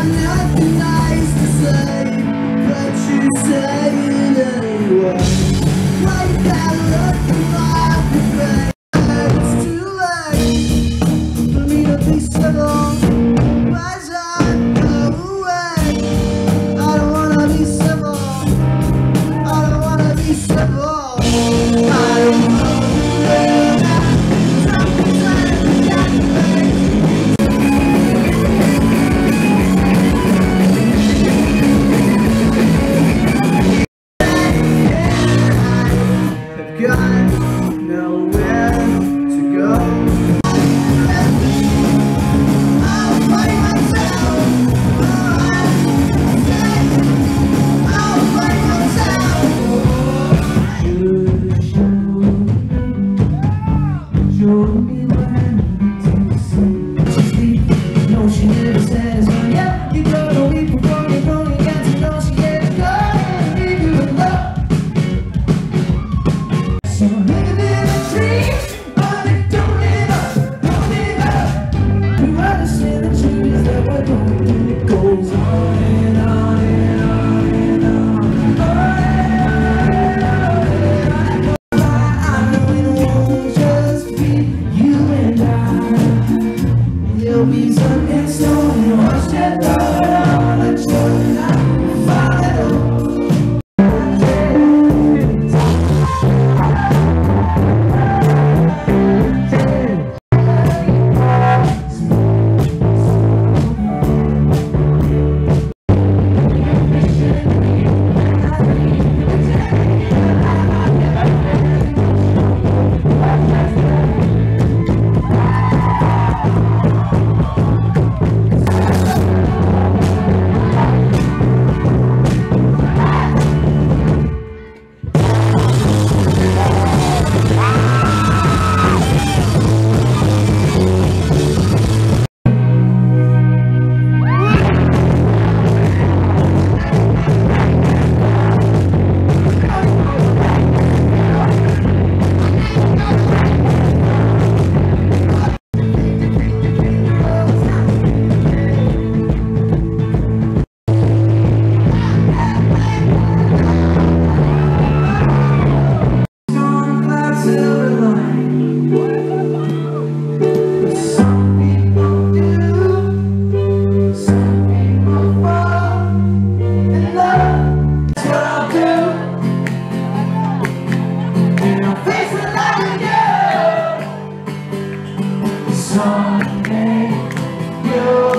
Someday you